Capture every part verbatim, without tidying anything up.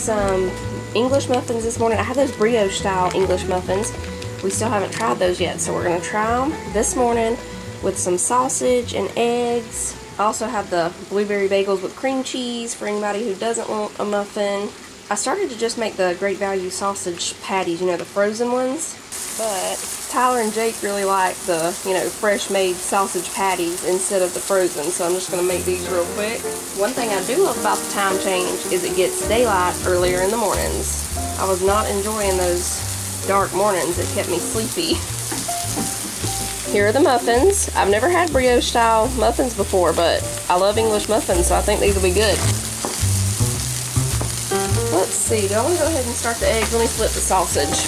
some English muffins this morning. I had those brioche style English muffins. We still haven't tried those yet, so we're going to try them this morning with some sausage and eggs. I also have the blueberry bagels with cream cheese for anybody who doesn't want a muffin. I started to just make the Great Value sausage patties, you know, the frozen ones, but Tyler and Jake really like the, you know, fresh made sausage patties instead of the frozen, so I'm just going to make these real quick. One thing I do love about the time change is it gets daylight earlier in the mornings. I was not enjoying those dark mornings. It kept me sleepy. Here are the muffins. I've never had brioche style muffins before, but I love English muffins, so I think these will be good. Let's see, do I want to go ahead and start the eggs? Let me flip the sausage.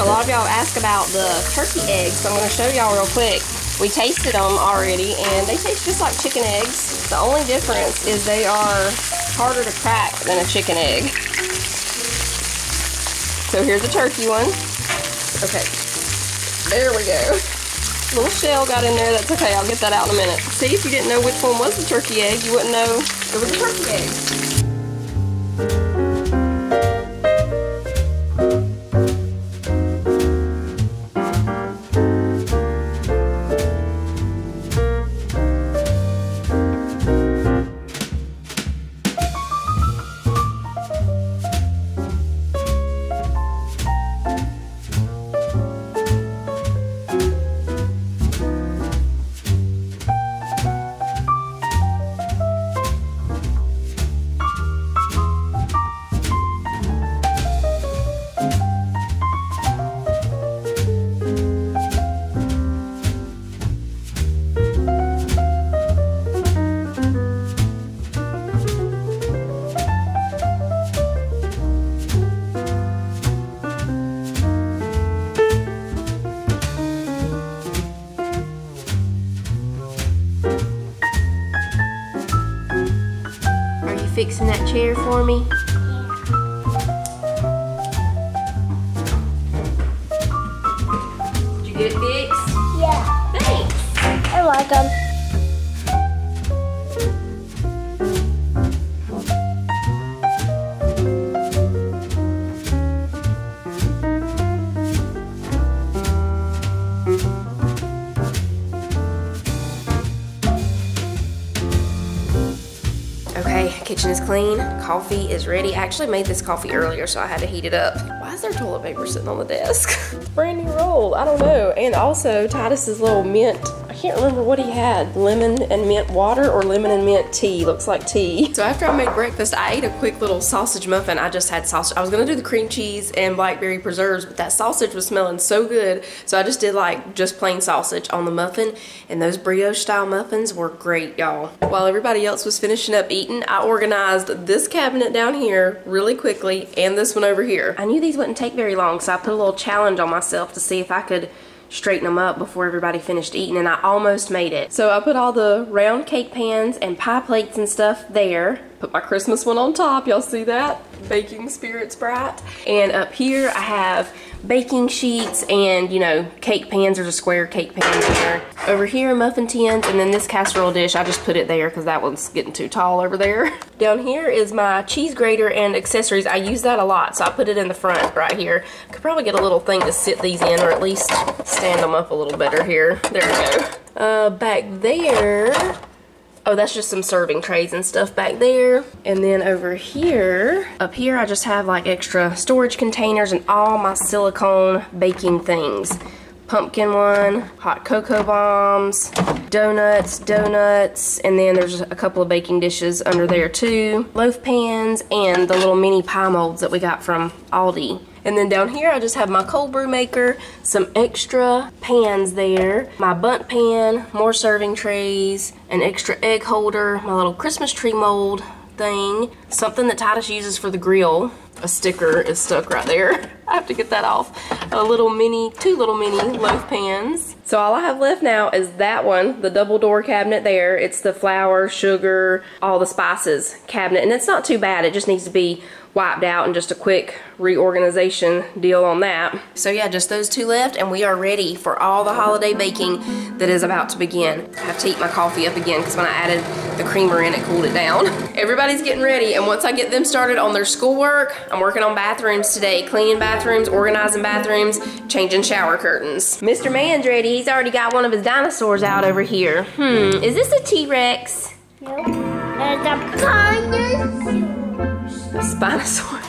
A lot of y'all ask about the turkey eggs, so I'm going to show y'all real quick. We tasted them already, and they taste just like chicken eggs. The only difference is they are harder to crack than a chicken egg. So here's a turkey one. Okay, there we go. Little shell got in there, that's okay, I'll get that out in a minute. See, if you didn't know which one was the turkey egg, you wouldn't know it was a turkey egg. Fixing that chair for me? Yeah. Did you get it fixed? Yeah. Thanks. I like them. Kitchen is clean, coffee is ready. I actually made this coffee earlier, so I had to heat it up. Why is there toilet paper sitting on the desk? Brand new roll, I don't know. And also Titus's little mint, I can't remember what he had, lemon and mint water or lemon and mint tea, looks like tea. So after I made breakfast, I ate a quick little sausage muffin. I just had sausage. I was gonna do the cream cheese and blackberry preserves, but that sausage was smelling so good, so I just did like just plain sausage on the muffin, and those brioche style muffins were great, y'all. While everybody else was finishing up eating, I ordered organized this cabinet down here really quickly and this one over here. I knew these wouldn't take very long, so I put a little challenge on myself to see if I could straighten them up before everybody finished eating, and I almost made it. So I put all the round cake pans and pie plates and stuff there. Put my Christmas one on top, y'all see that? Baking spirits bright. And up here I have baking sheets and, you know, cake pans. There's a square cake pan there. Over here, muffin tins, and then this casserole dish, I just put it there because that one's getting too tall over there. Down here is my cheese grater and accessories. I use that a lot, so I put it in the front right here. I could probably get a little thing to sit these in, or at least stand them up a little better here. There we go. Uh, back there, oh, that's just some serving trays and stuff back there. And then over here, up here I just have like extra storage containers and all my silicone baking things. Pumpkin one, hot cocoa bombs, donuts, donuts, and then there's a couple of baking dishes under there too. Loaf pans and the little mini pie molds that we got from Aldi. And then down here I just have my cold brew maker, some extra pans there, my bundt pan, more serving trays, an extra egg holder, my little Christmas tree mold thing, something that Titus uses for the grill. A sticker is stuck right there. I have to get that off. A little mini, two little mini loaf pans. So all I have left now is that one, the double door cabinet there. It's the flour, sugar, all the spices cabinet. And it's not too bad. It just needs to be wiped out and just a quick reorganization deal on that. So yeah, just those two left and we are ready for all the holiday baking that is about to begin. I have to heat my coffee up again because when I added the creamer in, it cooled it down. Everybody's getting ready, and once I get them started on their schoolwork, I'm working on bathrooms today, cleaning bathrooms, organizing bathrooms, changing shower curtains. Mister Man's ready. He's already got one of his dinosaurs out over here. Hmm, is this a T-Rex? No, nope. It's a dinosaur. Spinosaurus.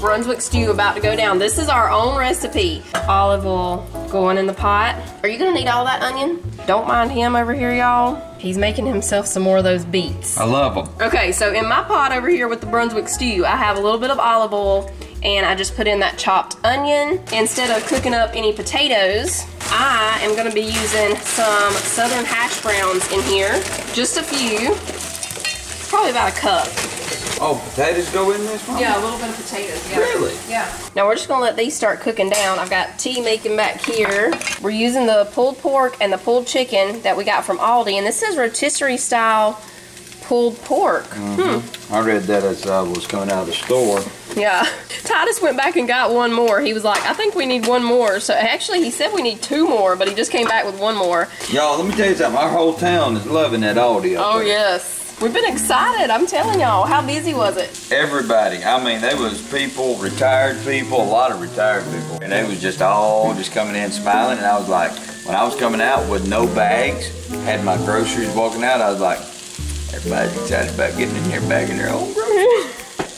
Brunswick stew about to go down. This is our own recipe. Olive oil going in the pot. Are you gonna need all that onion? Don't mind him over here, y'all. He's making himself some more of those beets. I love them. Okay, so in my pot over here with the Brunswick stew, I have a little bit of olive oil and I just put in that chopped onion. Instead of cooking up any potatoes, I am gonna be using some southern hash browns in here. Just a few, probably about a cup. Oh, potatoes go in this one? Yeah, a little bit of potatoes. Yeah. Really? Yeah. Now we're just gonna let these start cooking down. I've got tea making back here. We're using the pulled pork and the pulled chicken that we got from Aldi, and this is rotisserie style pulled pork. Mm-hmm. Hmm. I read that as I was coming out of the store. Yeah. Titus went back and got one more. He was like, I think we need one more. So actually he said we need two more, but he just came back with one more. Y'all, let me tell you something. Our whole town is loving that Aldi. Oh, there. Yes. We've been excited, I'm telling y'all. How busy was it? Everybody. I mean, there was people, retired people, a lot of retired people. And they was just all just coming in smiling. And I was like, when I was coming out with no bags, had my groceries walking out, I was like, everybody's excited about getting in here, bagging their own groceries.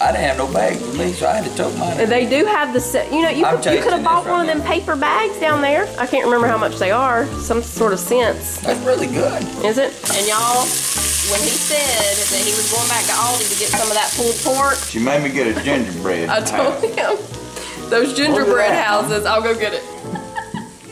I didn't have no bags with me, so I had to tote mine. They do have the, you know, you could, you could have bought one of them paper bags down there. I can't remember how much they are. Some sort of cents. That's really good. Is it? And y'all, when he said that he was going back to Aldi to get some of that pulled pork. She made me get a gingerbread. I told him. Those gingerbread houses, I'll go get it.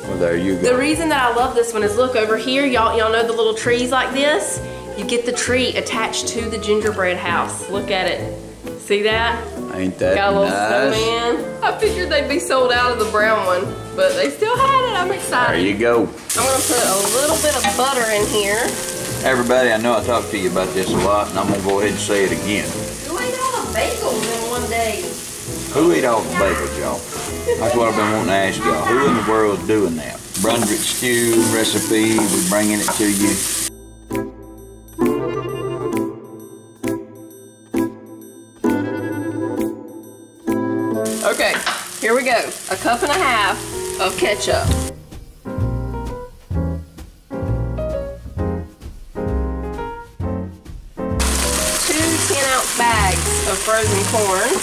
Well, there you go. The reason that I love this one is, look, over here, y'all y'all know the little trees like this? You get the tree attached to the gingerbread house. Look at it. See that? Ain't that nice? Got a little snowman. I figured they'd be sold out of the brown one, but they still had it. I'm excited. There you go. I'm gonna put a little bit of butter in here. Everybody, I know I talked to you about this a lot, and I'm gonna go ahead and say it again. Who ate all the bagels in one day? Who ate all the bagels, y'all? That's what I've been wanting to ask y'all. Who in the world's doing that? Brunswick stew recipe, we're bringing it to you. Okay, here we go. A cup and a half of ketchup. Two ten ounce bags of frozen corn.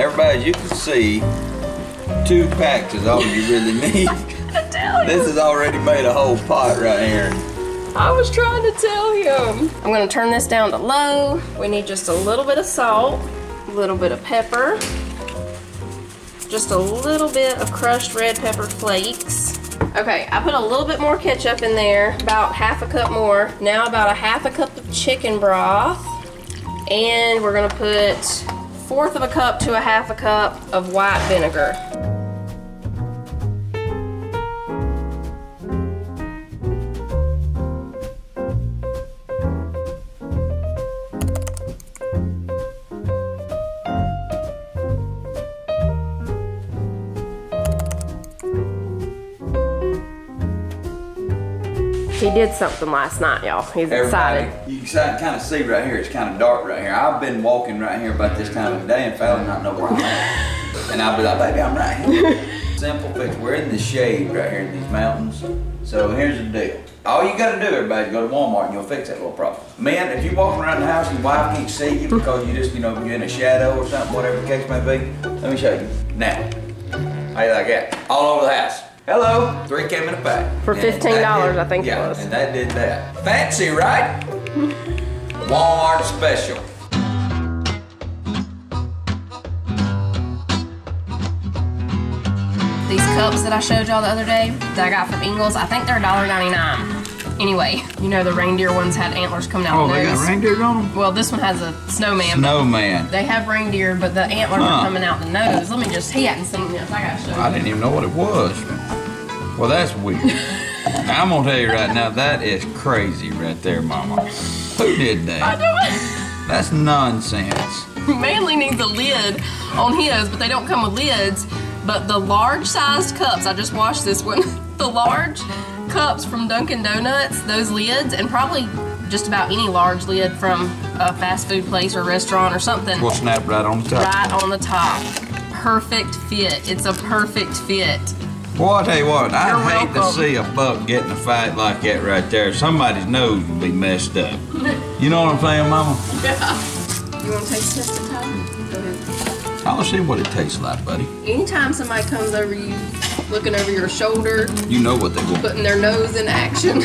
Everybody, as you can see, two packs is all you really need. I tell you. This has already made a whole pot right here. I was trying to tell him. I'm gonna turn this down to low. We need just a little bit of salt, a little bit of pepper, just a little bit of crushed red pepper flakes. Okay, I put a little bit more ketchup in there, about half a cup more. Now about a half a cup of chicken broth, and we're gonna put fourth of a cup to a half a cup of white vinegar. He did something last night, y'all. He's Everybody, excited. You can kind of see right here, it's kind of dark right here. I've been walking right here about this time of the day and Fallon not know where I'm at. And I'll be like, baby, I'm right here. Simple fix. We're in the shade right here in these mountains. So here's the deal. All you gotta do, everybody, is go to Walmart and you'll fix that little problem. Man, if you're walking around the house and your wife can't see you because you just, you know, you're in a shadow or something, whatever the case may be, let me show you. Now, how you like that? All over the house. Hello, three came in a pack. For fifteen dollars, did, I think yeah, it was. And that did that. Fancy, right? Walmart special. These cups that I showed y'all the other day that I got from Ingles, I think they're a dollar ninety-nine. Anyway, you know the reindeer ones had antlers coming out of those. Oh, they got reindeer on them? Well, this one has a snowman. Snowman. They have reindeer, but the antlers huh. are coming out the nose. Let me just, he hadn't seen this. I gotta show you. I didn't even know what it was. Well, that's weird. Now, I'm gonna tell you right now, that is crazy right there, Mama. Who did that? I know it. That's nonsense. Manly needs a lid on his, but they don't come with lids. But the large-sized cups, I just washed this one, the large cups from Dunkin' Donuts, those lids, and probably just about any large lid from a fast food place or restaurant or something. We'll snap right on the top. Right on the top. Perfect fit. It's a perfect fit. Well, I'll tell you what, I'd You're hate welcome. to see a buck get in a fight like that right there. Somebody's nose would be messed up. You know what I'm saying, Mama? Yeah. You want to taste this at time? Go ahead. I'll see what it tastes like, buddy. Anytime somebody comes over you, looking over your shoulder, you know what they want. Putting their nose in action.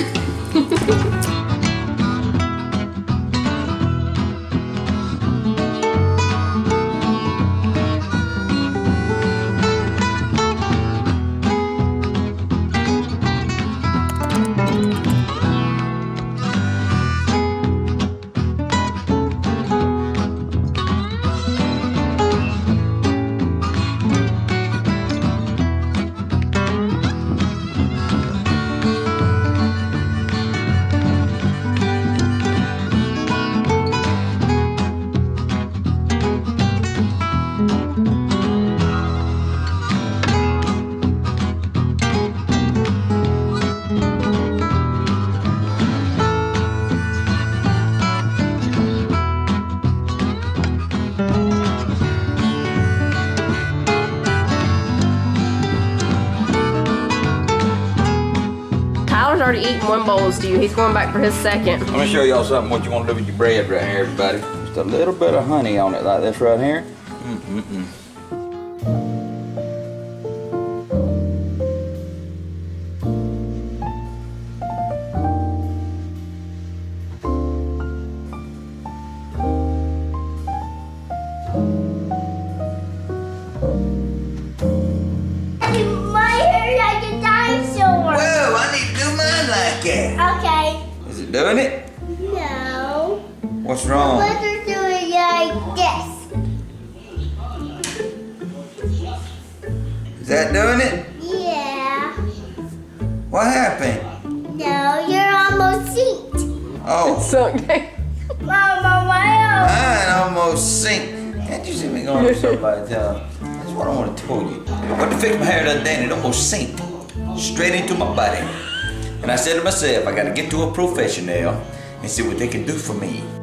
Already eating one bowl of stew. He's going back for his second. Let me show y'all something. What you want to do with your bread right here, everybody? Just a little bit of honey on it, like this right here. Mm-mm-mm. Okay. Is it doing it? No. What's wrong? Let's do it like this. Is that doing it? Yeah. What happened? No, you're almost synced. Oh. It's okay. Mama, why? Mine almost synced. Can't you see me going to somebody's house? That's what I want to tell you. I went to fix my hair the other day and it almost synced straight into my body. And I said to myself, I gotta get to a professional and see what they can do for me.